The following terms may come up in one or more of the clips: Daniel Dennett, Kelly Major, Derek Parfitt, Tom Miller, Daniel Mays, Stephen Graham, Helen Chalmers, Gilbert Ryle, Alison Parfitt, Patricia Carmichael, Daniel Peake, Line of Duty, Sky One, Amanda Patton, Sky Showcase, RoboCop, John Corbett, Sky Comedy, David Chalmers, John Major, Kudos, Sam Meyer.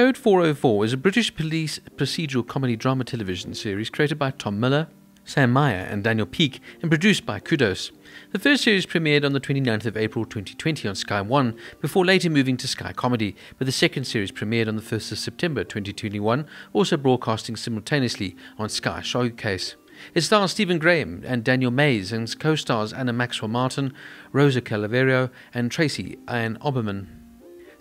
Code 404 is a British police procedural comedy drama television series created by Tom Miller, Sam Meyer and Daniel Peake and produced by Kudos. The first series premiered on the 29th of April 2020 on Sky One before later moving to Sky Comedy, but the second series premiered on the 1st of September 2021, also broadcasting simultaneously on Sky Showcase. It stars Stephen Graham and Daniel Mays and co-stars Anna Maxwell Martin, Rosie Cavaliero and Tracy Ann Oberman.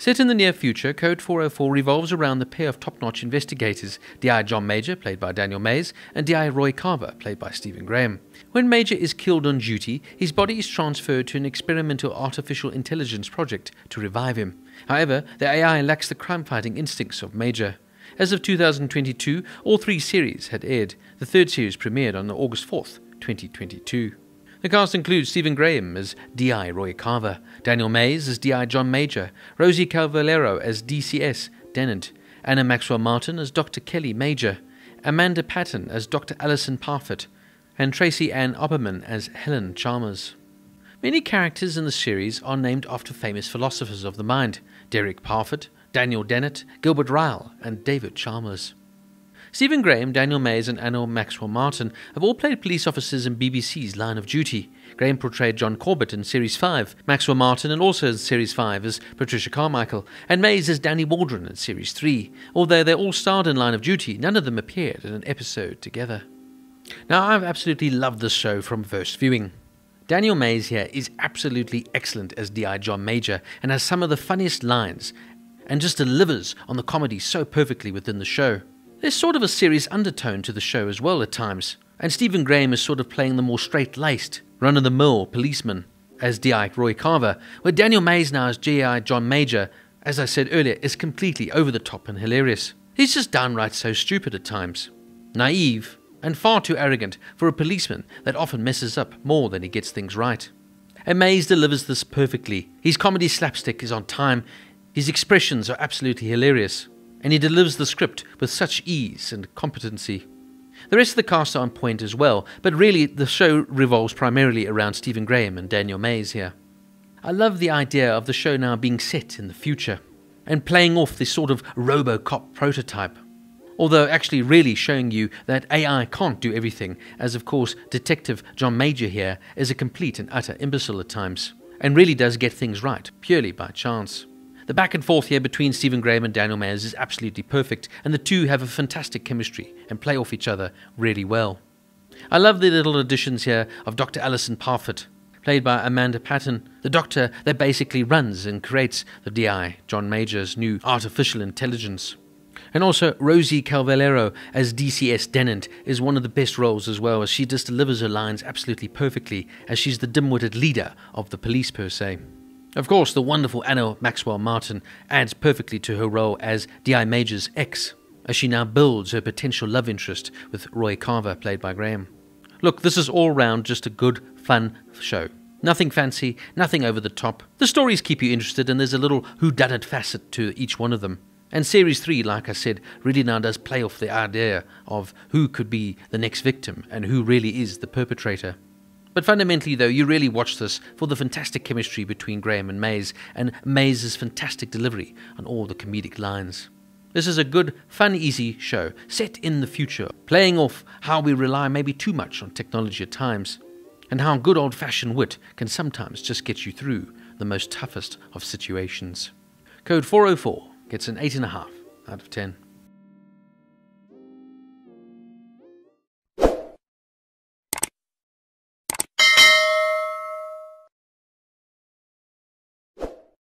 Set in the near future, Code 404 revolves around the pair of top-notch investigators, D.I. John Major, played by Daniel Mays, and D.I. Roy Carver, played by Stephen Graham. When Major is killed on duty, his body is transferred to an experimental artificial intelligence project to revive him. However, the AI lacks the crime-fighting instincts of Major. As of 2022, all three series had aired. The third series premiered on August 4th, 2022. The cast includes Stephen Graham as D.I. Roy Carver, Daniel Mays as D.I. John Major, Rosie Cavaliero as DCS Dennett, Anna Maxwell Martin as Dr. Kelly Major, Amanda Patton as Dr. Alison Parfitt, and Tracy Ann Oberman as Helen Chalmers. Many characters in the series are named after famous philosophers of the mind: Derek Parfitt, Daniel Dennett, Gilbert Ryle, and David Chalmers. Stephen Graham, Daniel Mays and Anna Maxwell Martin have all played police officers in BBC's Line of Duty. Graham portrayed John Corbett in Series 5, Maxwell Martin and also in Series 5 as Patricia Carmichael, and Mays as Danny Waldron in Series 3. Although they all starred in Line of Duty, none of them appeared in an episode together. Now, I've absolutely loved this show from first viewing. Daniel Mays here is absolutely excellent as D.I. John Major and has some of the funniest lines and just delivers on the comedy so perfectly within the show. There's sort of a serious undertone to the show as well at times, and Stephen Graham is sort of playing the more straight-laced, run-of-the-mill policeman as D.I. Roy Carver, where Daniel Mays now as D.I. John Major, as I said earlier, is completely over-the-top and hilarious. He's just downright so stupid at times, naive, and far too arrogant for a policeman that often messes up more than he gets things right. And Mays delivers this perfectly. His comedy slapstick is on time, his expressions are absolutely hilarious, and he delivers the script with such ease and competency. The rest of the cast are on point as well, but really the show revolves primarily around Stephen Graham and Daniel Mays here. I love the idea of the show now being set in the future and playing off this sort of RoboCop prototype, although actually really showing you that AI can't do everything, as of course Detective John Major here is a complete and utter imbecile at times and really does get things right purely by chance. The back and forth here between Stephen Graham and Daniel Mays is absolutely perfect, and the two have a fantastic chemistry and play off each other really well. I love the little additions here of Dr. Alison Parfitt, played by Amanda Patton, the doctor that basically runs and creates the D.I. John Major's new artificial intelligence. And also Rosie Cavaliero as DCS Dennett is one of the best roles as well, as she just delivers her lines absolutely perfectly, as she's the dim-witted leader of the police per se. Of course, the wonderful Anna Maxwell Martin adds perfectly to her role as D.I. Major's ex, as she now builds her potential love interest with Roy Carver, played by Graham. Look, this is all round just a good, fun show. Nothing fancy, nothing over the top. The stories keep you interested, and there's a little whodunit facet to each one of them. And Series 3, like I said, really now does play off the idea of who could be the next victim and who really is the perpetrator. But fundamentally though, you really watch this for the fantastic chemistry between Graham and Mays, and Mays' fantastic delivery on all the comedic lines. This is a good, fun, easy show, set in the future, playing off how we rely maybe too much on technology at times, and how good old-fashioned wit can sometimes just get you through the most toughest of situations. Code 404 gets an 8.5 out of 10.